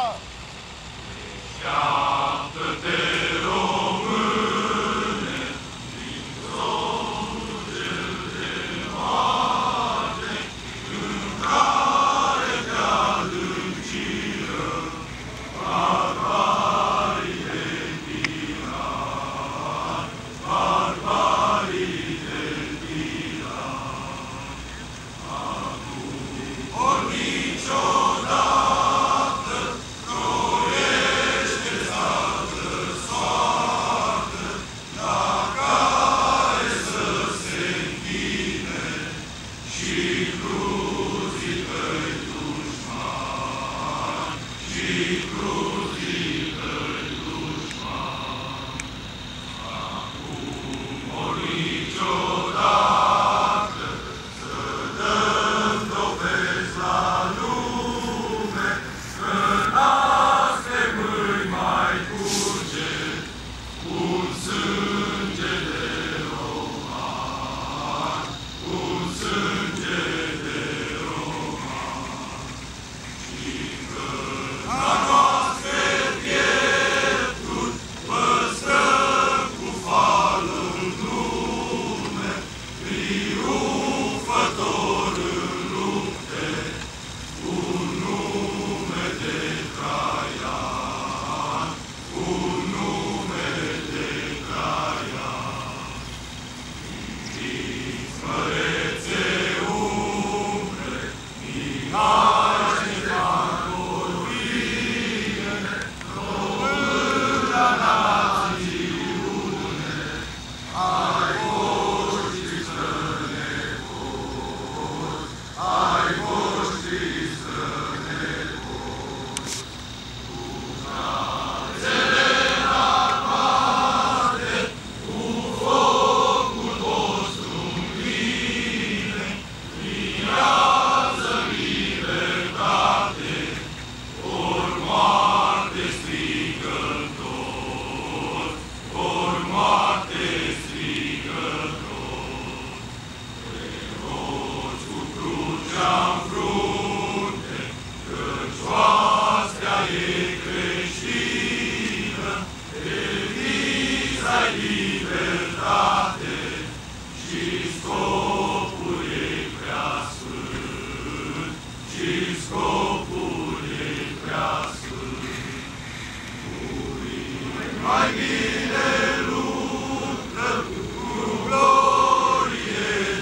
Deșteaptă-te, române, din somnul cel de mare, în care te-alânciră barbarii de tirani, barbarii de tirani. Acum, ori niciodată, glorie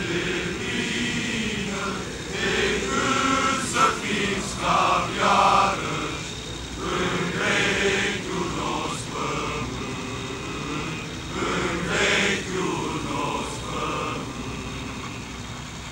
de vină, decât să fim sclavi.